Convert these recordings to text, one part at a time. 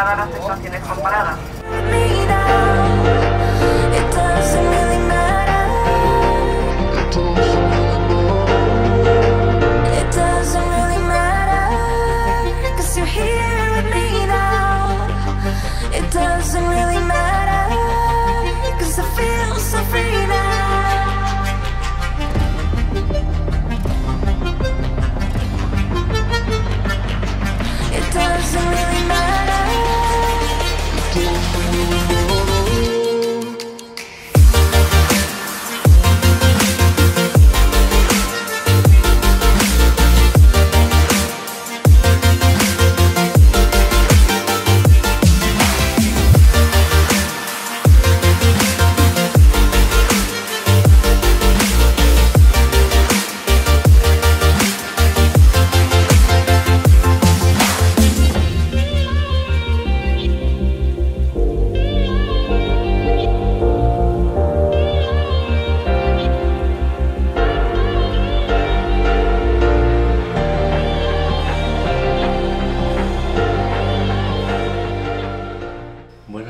dedicadas a las prestaciones comparadas.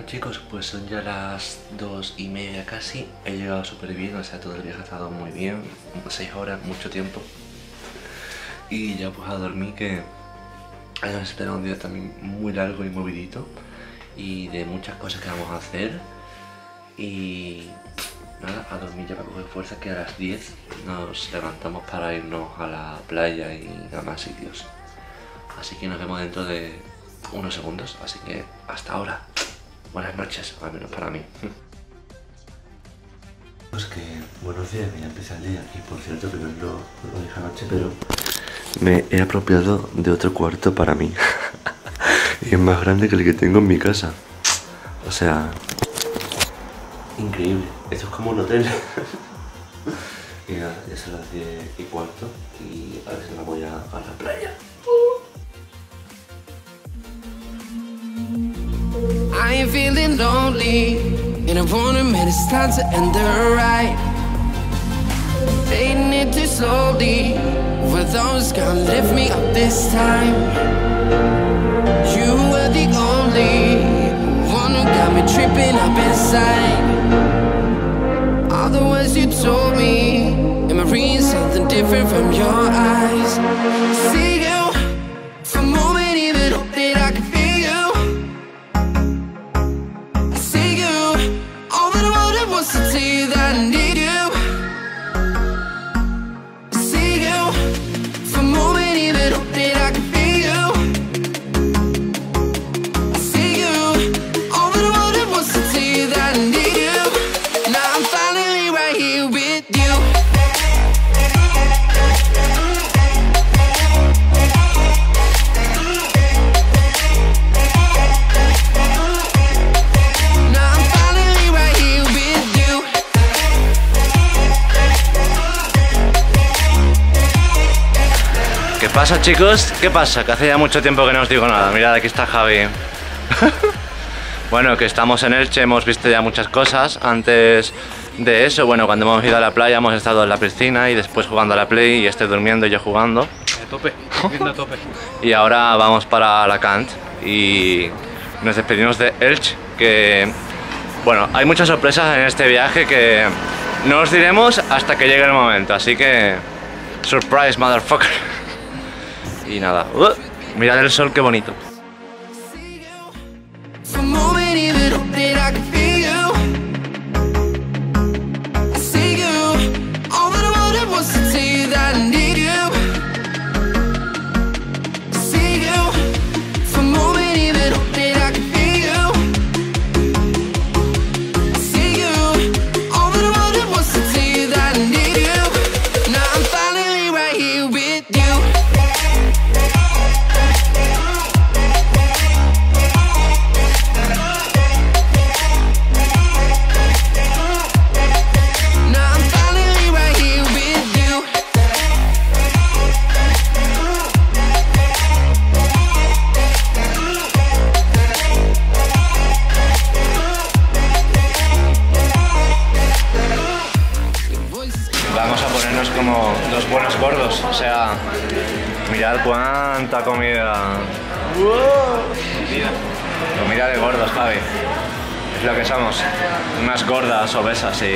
Chicos, pues son ya las 2:30 casi, he llegado súper bien, o sea, todo el viaje ha estado muy bien, 6 horas, mucho tiempo, y ya pues a dormir, que nos espera un día también muy largo y movidito, y de muchas cosas que vamos a hacer, y nada, a dormir ya para coger fuerzas, que a las 10 nos levantamos para irnos a la playa y a más sitios, así que nos vemos dentro de unos segundos, así que hasta ahora. Buenas noches, al menos para mí. Pues que buenos días, ya empieza el día. Y por cierto, que no lo dije anoche, pero me he apropiado de otro cuarto para mí. Y es más grande que el que tengo en mi casa. O sea, increíble. Esto es como un hotel. Y nada, ya son las 10:15. Y a ver si me voy a la playa. I ain't feeling lonely, and I wanna admit it's time to end the ride. Fading it too slowly, for those gonna lift me up this time. You were the only one who got me tripping up inside. All the words you told me, and I'm reading something different from your eyes. See you for a moment, even hope that I can feel you. ¿Qué pasa, chicos? ¿Qué pasa? Que hace ya mucho tiempo que no os digo nada. Mirad, aquí está Javi. Bueno, que estamos en Elche, hemos visto ya muchas cosas. Antes de eso, bueno, cuando hemos ido a la playa, hemos estado en la piscina y después jugando a la Play, y este durmiendo y yo jugando. A tope, viendo a tope. Y ahora vamos para Alicante y nos despedimos de Elche, que... Bueno, hay muchas sorpresas en este viaje que no os diremos hasta que llegue el momento, así que... Surprise, motherfucker. Y nada, mirad el sol, qué bonito. Como los buenos gordos, o sea, mirad cuánta comida. ¡Wow! Comida de gordos, Javi. Es lo que somos. Unas gordas obesas y...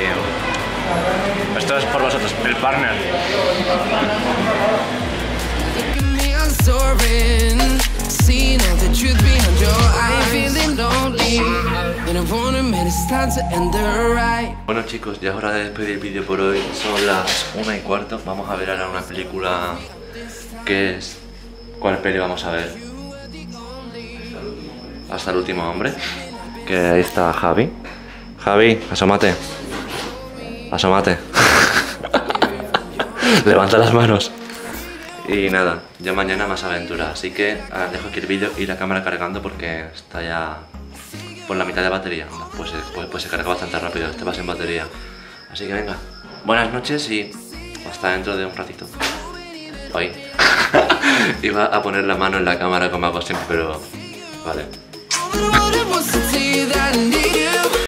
Esto es por vosotros, el partner. Bueno chicos, ya es hora de despedir el vídeo por hoy. Son las 1:15. Vamos a ver ahora una película que es... ¿Cuál peli vamos a ver? Hasta el último hombre. Que ahí está Javi. Javi, asómate. Asómate. Levanta las manos. Y nada, ya mañana más aventuras. Así que dejo aquí el vídeo y la cámara cargando porque está ya por la mitad de batería. Pues se carga bastante rápido, este va sin batería. Así que venga, buenas noches y hasta dentro de un ratito. Hoy iba a poner la mano en la cámara como hago siempre, pero vale.